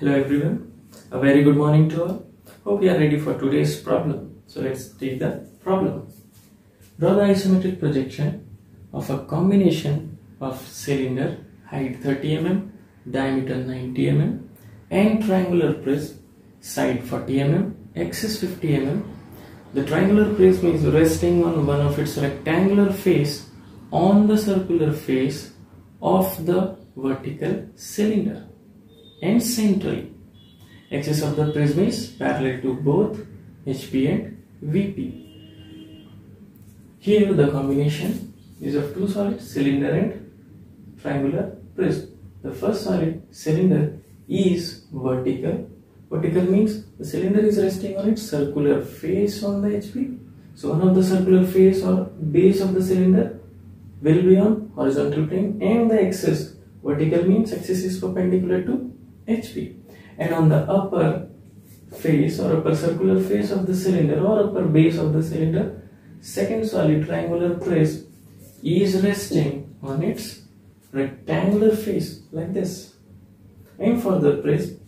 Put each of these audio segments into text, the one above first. Hello everyone, a very good morning to all. Hope you are ready for today's problem. So let's take the problem. Draw the isometric projection of a combination of cylinder height 30 mm, diameter 90 mm and triangular prism side 40 mm, axis 50 mm. The triangular prism is resting on one of its rectangular face on the circular face of the vertical cylinder and centrally. Axis of the prism is parallel to both H.P. and V.P. Here the combination is of two solids, cylinder and triangular prism. The first solid, cylinder, is vertical. Vertical means the cylinder is resting on its circular face on the H.P. So one of the circular face or base of the cylinder will be on horizontal plane, and the axis, vertical means axis is perpendicular to H.P. and on the upper face or upper circular face of the cylinder or upper base of the cylinder, second solid, triangular prism, is resting on its rectangular face like this, and for the prism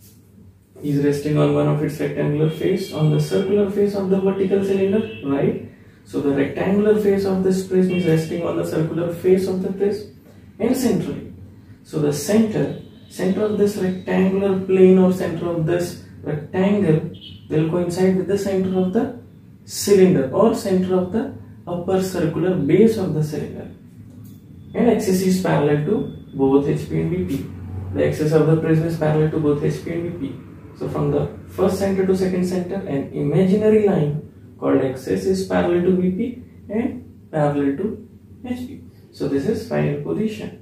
is resting on one of its rectangular face on the circular face of the vertical cylinder, right? So the rectangular face of this prism is resting on the circular face of the prism and centrally. So the center of this rectangular plane or center of this rectangle will coincide with the center of the cylinder or center of the upper circular base of the cylinder, and axis is parallel to both H.P. and V.P. The axis of the prism is parallel to both H.P. and V.P. So from the first center to second center, an imaginary line called axis is parallel to V.P. and parallel to H.P. So this is final position.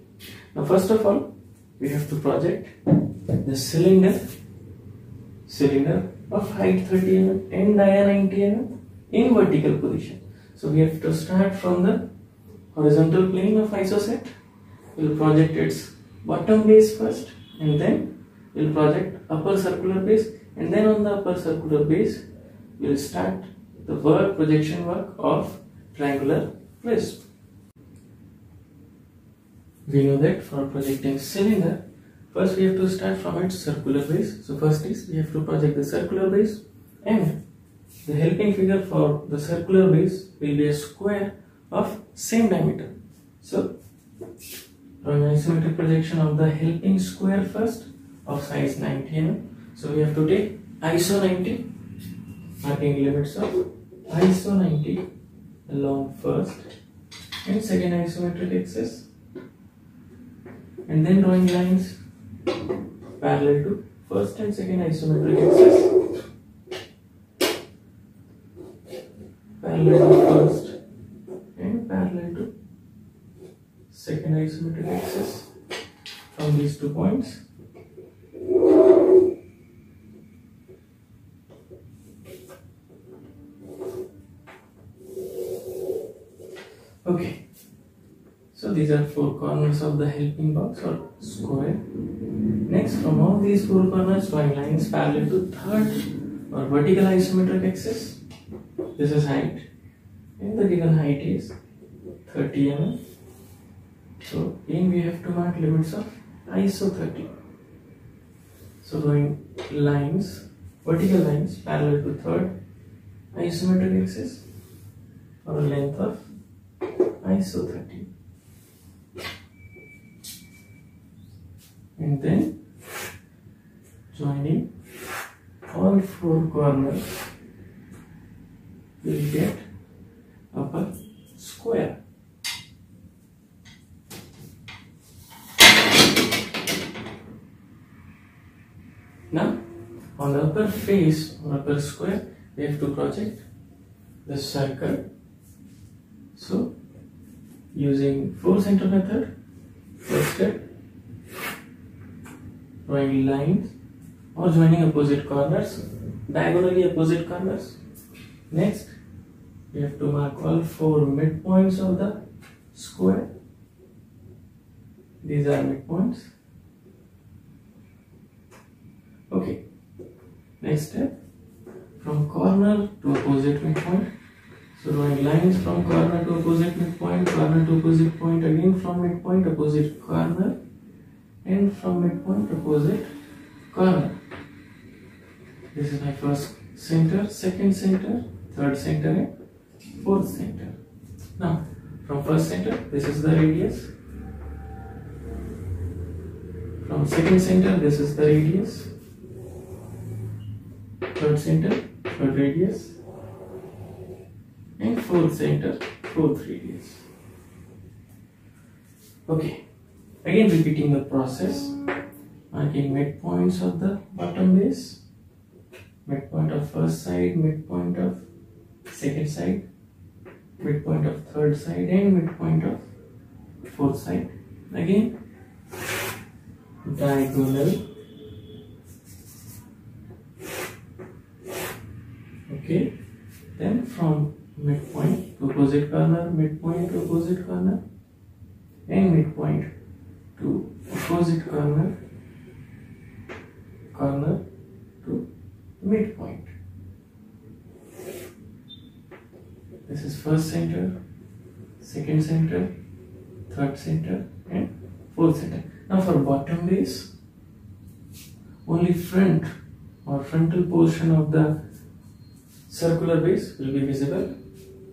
Now first of all, we have to project the cylinder of height 30 mm and dia 90 mm in vertical position. So we have to start from the horizontal plane of isocet. We will project its bottom base first, and then we will project upper circular base, and then on the upper circular base we will start the projection work of triangular prism. We know that for projecting cylinder, first we have to start from its circular base. So first is we have to project the circular base, and the helping figure for the circular base will be a square of same diameter. So an isometric projection of the helping square first of size 90 mm. So we have to take ISO 90, marking limits of ISO 90 along first and second isometric axis, and then drawing lines parallel to first and second isometric axis, parallel to first and parallel to second isometric axis from these 2 points, okay. So these are 4 corners of the helping box or square. Next, from all these 4 corners, drawing lines parallel to third or vertical isometric axis. This is height, and the given height is 30 mm. So again we have to mark limits of ISO 30. So drawing lines, vertical lines parallel to third isometric axis or length of ISO 30. And then joining all 4 corners, we will get upper square. Now, on the upper face or upper square, we have to project the circle. So, using 4 center method, first step, drawing lines or joining opposite corners, diagonally opposite corners. Next, we have to mark all 4 midpoints of the square. These are midpoints. Okay. Next step, from corner to opposite midpoint. So drawing lines from corner to opposite midpoint, corner to opposite point, again from midpoint, opposite corner, and from midpoint opposite corner. This is my first center, second center, third center and fourth center. Now from first center, this is the radius. From second center, this is the radius. Third center, third radius. And fourth center, fourth radius. Okay, again repeating the process, marking midpoints of the bottom base, midpoint of first side, midpoint of second side, midpoint of third side and midpoint of fourth side. Again, diagonal. Okay, then from midpoint to opposite corner, midpoint to opposite corner, and midpoint to opposite corner, corner to midpoint. This is first center, second center, third center, and fourth center. Now for bottom base, only front or frontal portion of the circular base will be visible.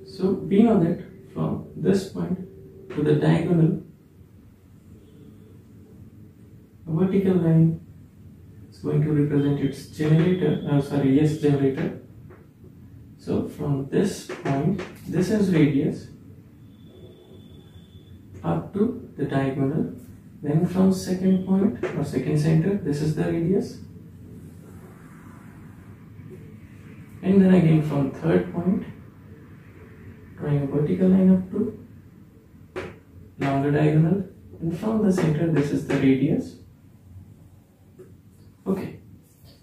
So we know that from this point to the diagonal, a vertical line is going to represent its generator. So from this point, this is radius, up to the diagonal. Then from second point or second center, this is the radius. And then again from third point, drawing a vertical line up to longer diagonal, and from the center this is the radius. Okay,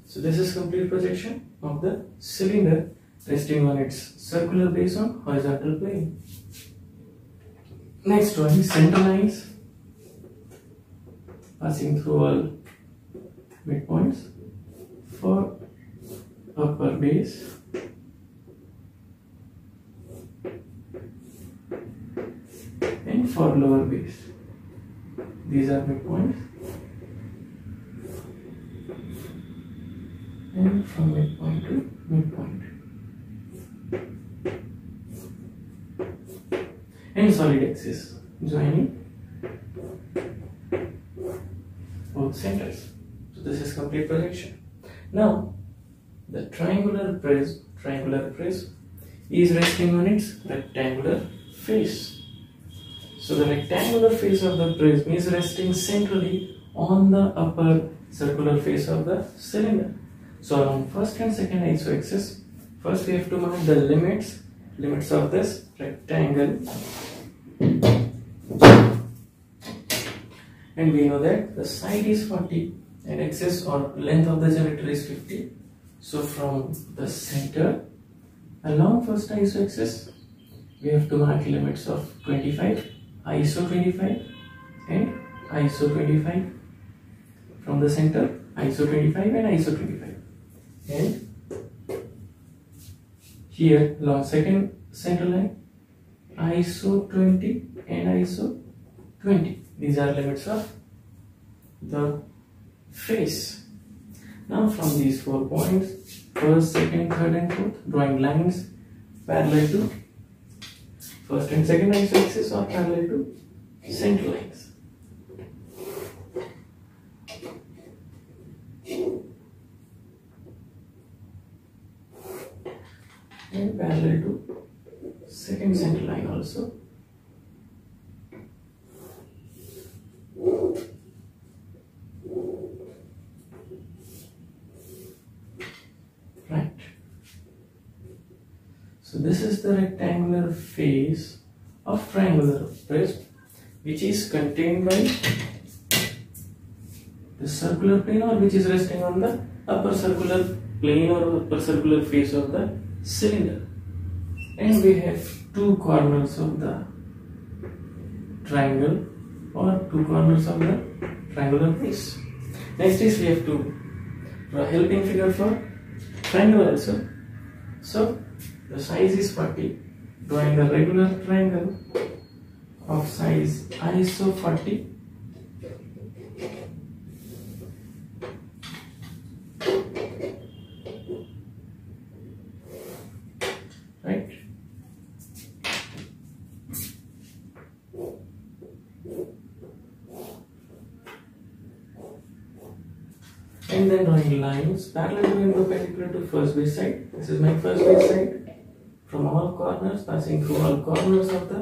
so this is complete projection of the cylinder resting on its circular base on horizontal plane. Next one is center lines passing through all midpoints for upper base. For lower base, these are midpoints, and from midpoint to midpoint. And solid axis joining both centers. So this is complete projection. Now the triangular prism is resting on its rectangular face. So the rectangular face of the prism is resting centrally on the upper circular face of the cylinder. So on first and second isoaxis, first we have to mark the limits of this rectangle. And we know that the side is 40 and axis or length of the generator is 50. So from the center along first isoaxis, we have to mark limits of 25. ISO 25 and ISO 25, from the center ISO 25 and ISO 25, and here along second center line ISO 20 and ISO 20. These are limits of the face. Now from these 4 points, first, second, third and fourth, drawing lines parallel to first and second isoaxis are parallel to center lines. And parallel to second center line also. So this is the rectangular face of triangular prism, which is contained by the circular plane, or which is resting on the upper circular plane or upper circular face of the cylinder. And we have two corners of the triangle, or two corners of the triangular face. Next is we have to draw a helping figure for triangle also. So the size is 40, drawing a regular triangle of size ISO 40 and then drawing lines parallel to and perpendicular to first base side. This is my first base side, from all corners, passing through all corners of the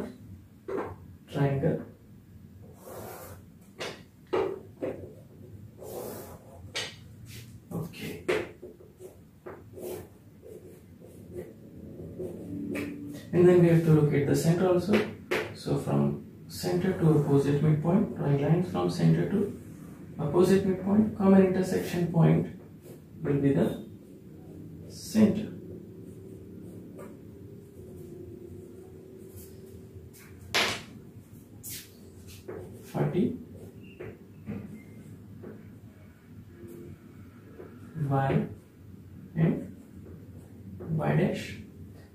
triangle. Okay. And then we have to locate the center also. So from center to opposite midpoint, drawing lines from center to opposite midpoint, common intersection point will be the center. Y and Y dash.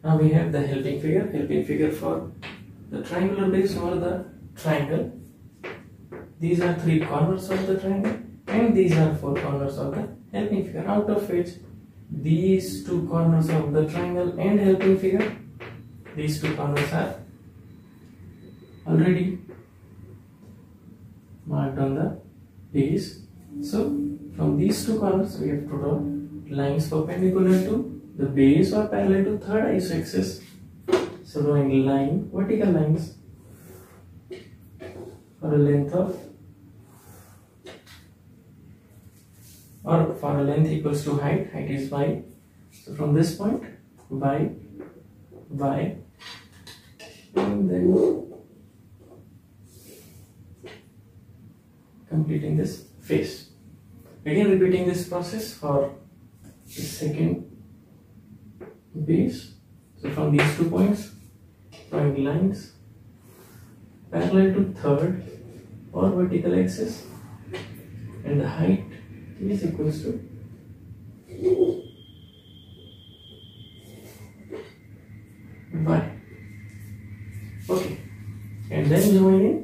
Now we have the helping figure. Helping figure for the triangular base over the triangle. These are three corners of the triangle and these are four corners of the helping figure, out of which these two corners of the triangle and helping figure, these two corners are already marked on the base. So from these two corners we have to draw lines perpendicular to the base or parallel to third isoaxis. So drawing line, vertical lines for a length of, or for a length equals to height, height is y. So from this point y, and then completing this face. Again repeating this process for the second base. So from these 2 points, drawing lines parallel to third or vertical axis, and the height is equals to y. Okay, and then join in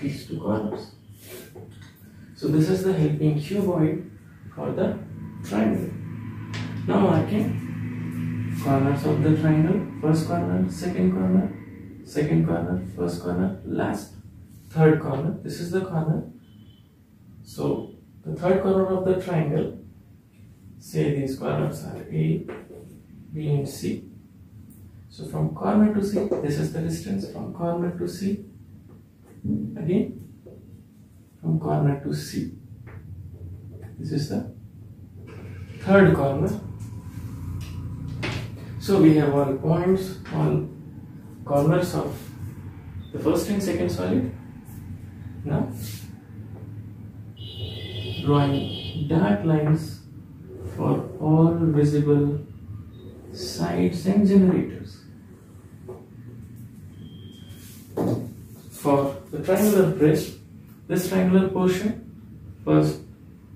these two corners. So this is the helping cuboid for the triangle. Now marking corners of the triangle, first corner, second corner, second corner, first corner, last, third corner. This is the corner. So the third corner of the triangle, say these corners are A, B and C. So from corner to C, this is the distance from corner to C. Again, from corner to C, this is the third corner. So we have all points, all corners of the first and second solid. Now drawing dark lines for all visible sides and generators. For the triangular bridge, this triangular portion, first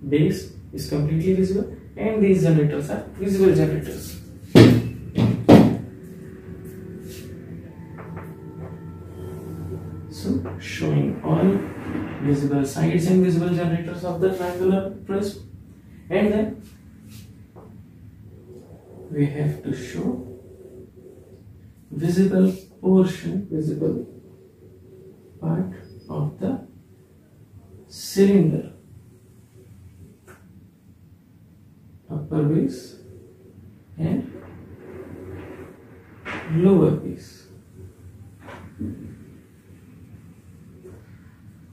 base, is completely visible and these generators are visible generators. So showing all visible sides and visible generators of the triangular prism, and then we have to show visible portion, visible part of the cylinder, upper base and lower base.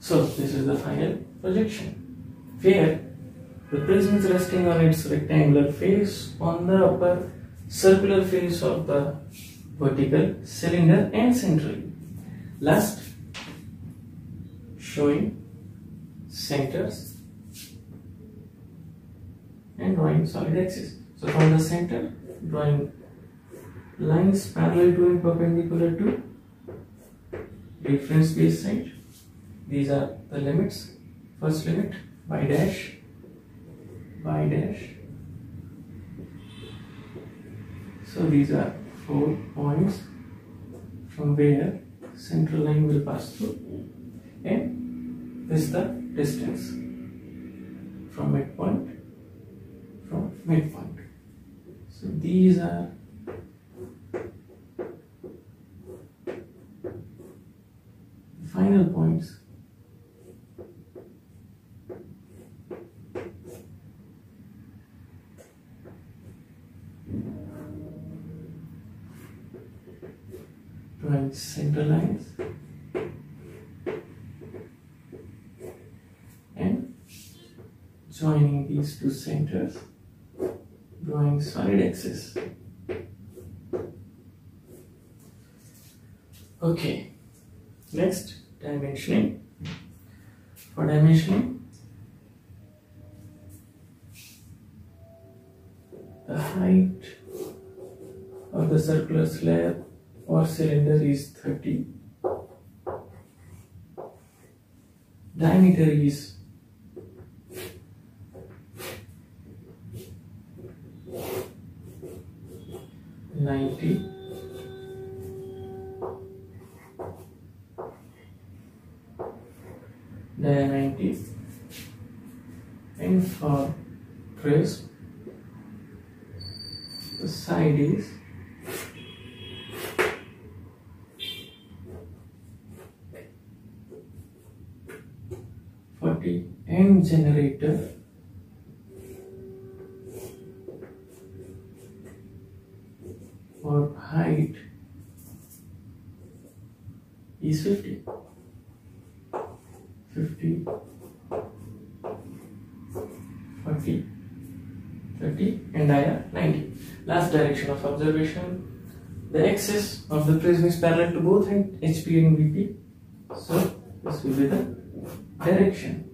So this is the final projection, where the prism is resting on its rectangular face on the upper circular face of the vertical cylinder and centrally. Last, showing centers and drawing solid axis. So from the center, drawing lines parallel to and perpendicular to reference base side. These are the limits. First limit y dash. So these are 4 points from where central line will pass through, and this is the distance from midpoint. So these are the final points right center lines and joining these two centers, drawing solid axis. Okay, next, dimensioning. For dimensioning, the height of the circular slab or cylinder is 30. Diameter is 90. Dia 90, and for prism the side is 40, and generator or height is 50, 50, 40, 30, and dia 90. Last direction of observation. The axis of the prism is parallel to both H.P. and V.P. So this will be the direction.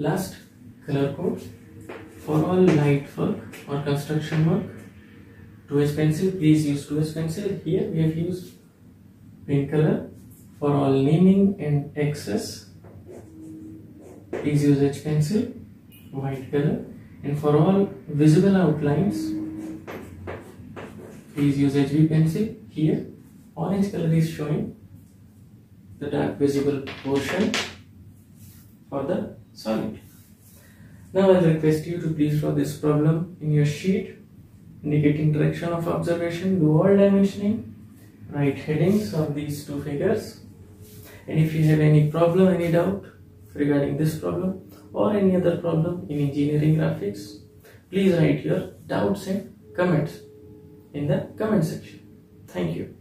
Last, color code. For all light work or construction work, 2H pencil, please use 2H pencil. Here we have used paint color. For all naming and access, please use H pencil, white color. And for all visible outlines, please use HB pencil. Here, orange color is showing the dark visible portion for the solid. Now I request you to please draw this problem in your sheet, indicating direction of observation, do all dimensioning, write headings of these two figures, and if you have any problem, any doubt regarding this problem or any other problem in engineering graphics, please write your doubts and comments in the comment section. Thank you.